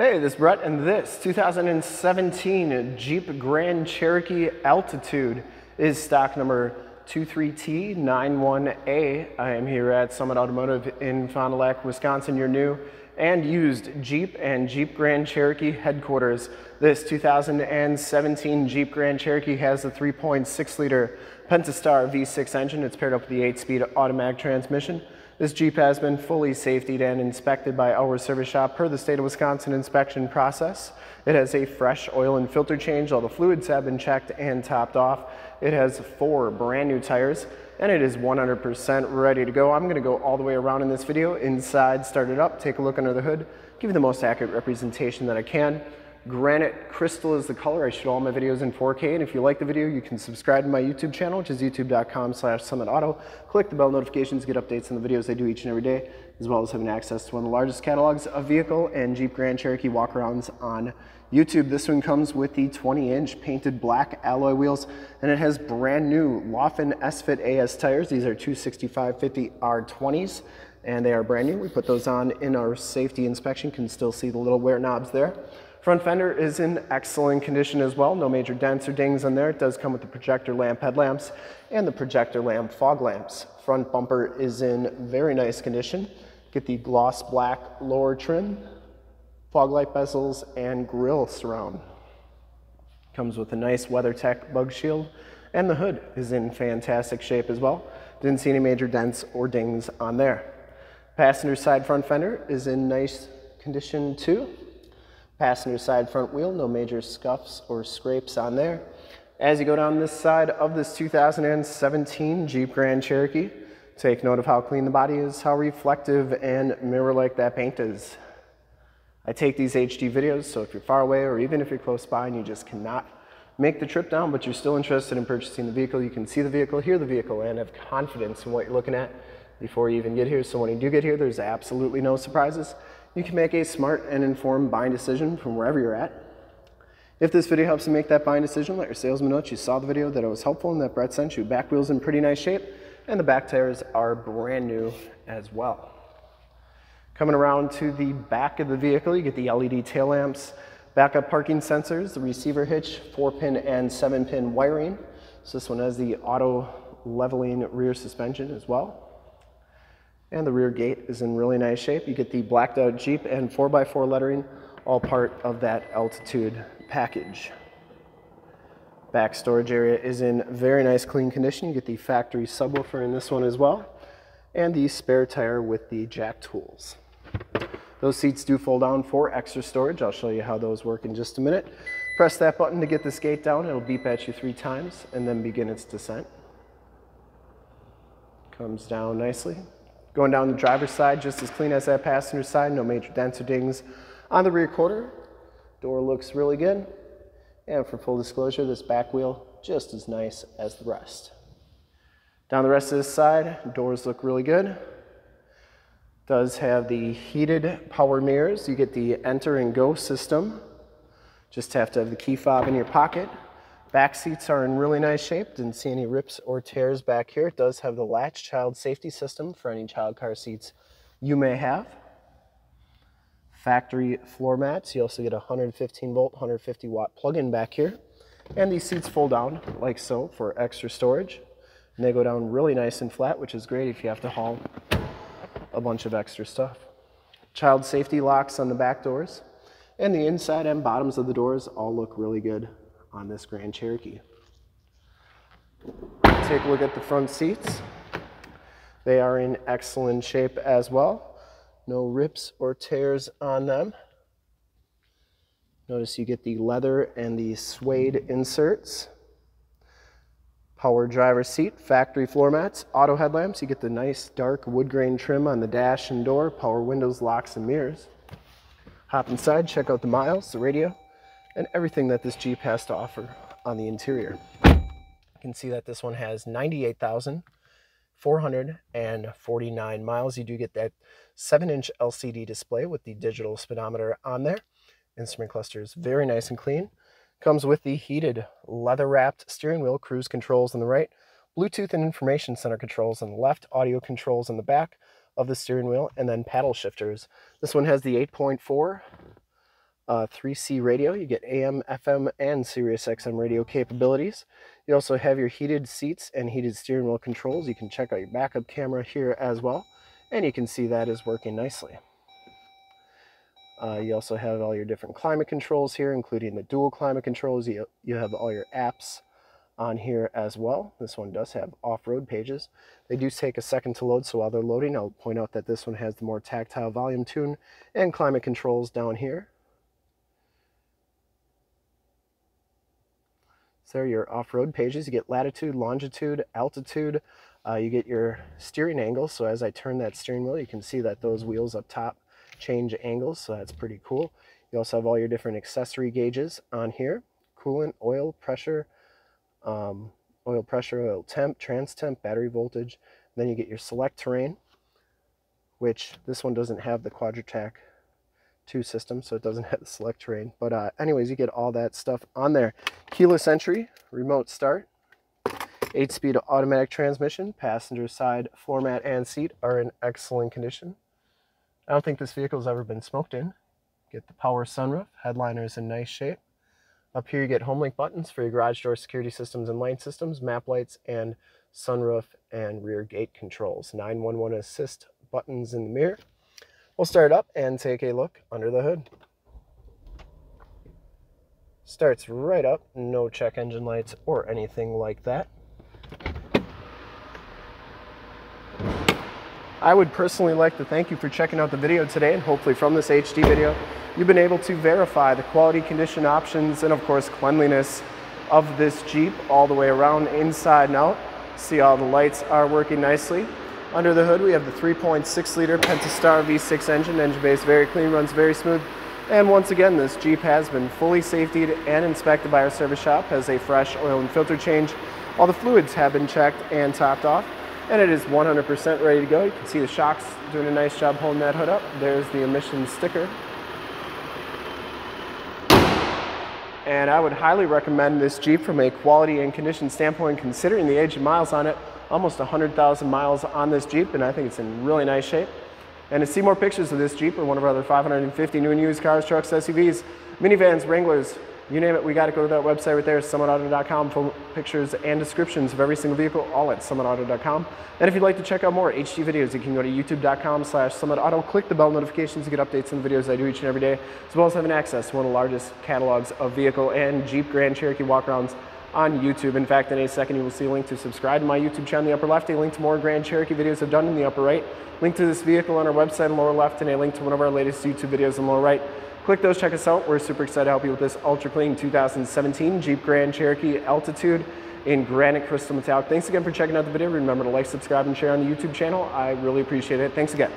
Hey, this is Brett, and this 2017 Jeep Grand Cherokee Altitude is stock number 23T91A. I am here at Summit Automotive in Fond du Lac, Wisconsin, your new and used Jeep and Jeep Grand Cherokee headquarters. This 2017 Jeep Grand Cherokee has the 3.6-liter Pentastar V6 engine. It's paired up with the 8-speed automatic transmission. This Jeep has been fully safetied and inspected by our service shop per the state of Wisconsin inspection process. It has a fresh oil and filter change. All the fluids have been checked and topped off. It has 4 brand new tires and it is 100% ready to go. I'm going to go all the way around in this video, inside, start it up, take a look under the hood, give you the most accurate representation that I can. Granite Crystal is the color. I shoot all my videos in 4K, and if you like the video, you can subscribe to my YouTube channel, which is youtube.com/summitauto. Click the bell notifications, get updates on the videos I do each and every day, as well as having access to one of the largest catalogs of vehicle and Jeep Grand Cherokee walkarounds on YouTube. This one comes with the 20-inch painted black alloy wheels, and it has brand new Laufen S-Fit AS tires. These are 265/50 R20s, and they are brand new. We put those on in our safety inspection. Can still see the little wear knobs there. Front fender is in excellent condition as well. No major dents or dings on there. It does come with the projector lamp headlamps and the projector lamp fog lamps. Front bumper is in very nice condition. Get the gloss black lower trim, fog light bezels, and grille surround. Comes with a nice WeatherTech bug shield, and the hood is in fantastic shape as well. Didn't see any major dents or dings on there. Passenger side front fender is in nice condition too. Passenger side front wheel, no major scuffs or scrapes on there. As you go down this side of this 2017 Jeep Grand Cherokee, take note of how clean the body is, how reflective and mirror-like that paint is. I take these HD videos, so if you're far away or even if you're close by and you just cannot make the trip down, but you're still interested in purchasing the vehicle, you can see the vehicle, hear the vehicle, and have confidence in what you're looking at before you even get here. So when you do get here, there's absolutely no surprises. You can make a smart and informed buying decision from wherever you're at. If this video helps you make that buying decision, let your salesman know that you saw the video, that it was helpful, and that Brett sent you. Back wheel's in pretty nice shape, and the back tires are brand new as well. Coming around to the back of the vehicle, you get the LED tail lamps, backup parking sensors, the receiver hitch, 4-pin and 7-pin wiring. So this one has the auto leveling rear suspension as well. And the rear gate is in really nice shape. You get the blacked out Jeep and 4x4 lettering, all part of that Altitude package. Back storage area is in very nice clean condition. You get the factory subwoofer in this one as well, and the spare tire with the jack tools. Those seats do fold down for extra storage. I'll show you how those work in just a minute. Press that button to get this gate down. It'll beep at you 3 times and then begin its descent. Comes down nicely. Going down the driver's side, just as clean as that passenger side, no major dents or dings on the rear quarter. Door looks really good. And for full disclosure, this back wheel, just as nice as the rest. Down the rest of this side, doors look really good. Does have the heated power mirrors. You get the enter and go system. Just have to have the key fob in your pocket. Back seats are in really nice shape. Didn't see any rips or tears back here. It does have the latch child safety system for any child car seats you may have. Factory floor mats. You also get a 115 volt, 150 watt plug-in back here. And these seats fold down like so for extra storage. And they go down really nice and flat, which is great if you have to haul a bunch of extra stuff. Child safety locks on the back doors. And the inside and bottoms of the doors all look really good on this Grand Cherokee. Take a look at the front seats. They are in excellent shape as well. No rips or tears on them. Notice you get the leather and the suede inserts. Power driver seat, factory floor mats, auto headlamps. You get the nice dark wood grain trim on the dash and door, power windows, locks, and mirrors. Hop inside, check out the miles, the radio, and everything that this Jeep has to offer on the interior. You can see that this one has 98,449 miles. You do get that 7-inch LCD display with the digital speedometer on there. Instrument cluster is very nice and clean. Comes with the heated leather-wrapped steering wheel, cruise controls on the right, Bluetooth and information center controls on the left, audio controls on the back of the steering wheel, and then paddle shifters. This one has the 8.4 3C radio. You get AM, FM, and Sirius XM radio capabilities. You also have your heated seats and heated steering wheel controls. You can check out your backup camera here as well, and you can see that is working nicely. You also have all your different climate controls here, including the dual climate controls. You have all your apps on here as well. This one does have off-road pages. They do take a second to load, so while they're loading, I'll point out that this one has the more tactile volume tune and climate controls down here. So there are your off-road pages. You get latitude, longitude, altitude. You get your steering angle. So as I turn that steering wheel, you can see that those wheels up top change angles, so that's pretty cool. You also have all your different accessory gauges on here: coolant, oil pressure, oil temp, trans temp, battery voltage. And then you get your select terrain, which this one doesn't have the Quadratec 2 system, so it doesn't have the select terrain. But anyways, you get all that stuff on there. Keyless entry, remote start, 8-speed automatic transmission. Passenger side floor mat and seat are in excellent condition. I don't think this vehicle's ever been smoked in. Get the power sunroof, headliner is in nice shape. Up here you get home link buttons for your garage door security systems and light systems, map lights, and sunroof and rear gate controls. 911 assist buttons in the mirror. We'll start up and take a look under the hood. Starts right up, no check engine lights or anything like that. I would personally like to thank you for checking out the video today, and hopefully from this HD video, you've been able to verify the quality, condition, options, and of course cleanliness of this Jeep all the way around, inside and out. See, all the lights are working nicely. Under the hood, we have the 3.6 liter Pentastar V6 engine. Engine base very clean, runs very smooth. And once again, this Jeep has been fully safetied and inspected by our service shop, has a fresh oil and filter change. All the fluids have been checked and topped off, and it is 100% ready to go. You can see the shocks doing a nice job holding that hood up. There's the emissions sticker. And I would highly recommend this Jeep from a quality and condition standpoint, considering the age and miles on it. Almost 100,000 miles on this Jeep, and I think it's in really nice shape. And to see more pictures of this Jeep or one of our other 550 new and used cars, trucks, SUVs, minivans, Wranglers, you name it, we got to go to that website right there, summitauto.com, for pictures and descriptions of every single vehicle, all at summitauto.com. And if you'd like to check out more HD videos, you can go to youtube.com/summitauto, click the bell notifications to get updates on the videos I do each and every day, as well as having access to one of the largest catalogs of vehicle and Jeep Grand Cherokee walkarounds on YouTube. In fact, in a second, you will see a link to subscribe to my YouTube channel in the upper left, a link to more Grand Cherokee videos I've done in the upper right, link to this vehicle on our website in the lower left, and a link to one of our latest YouTube videos in the lower right. Click those, check us out. We're super excited to help you with this ultra clean 2017 Jeep Grand Cherokee Altitude in granite crystal metallic. Thanks again for checking out the video. Remember to like, subscribe, and share on the YouTube channel. I really appreciate it. Thanks again.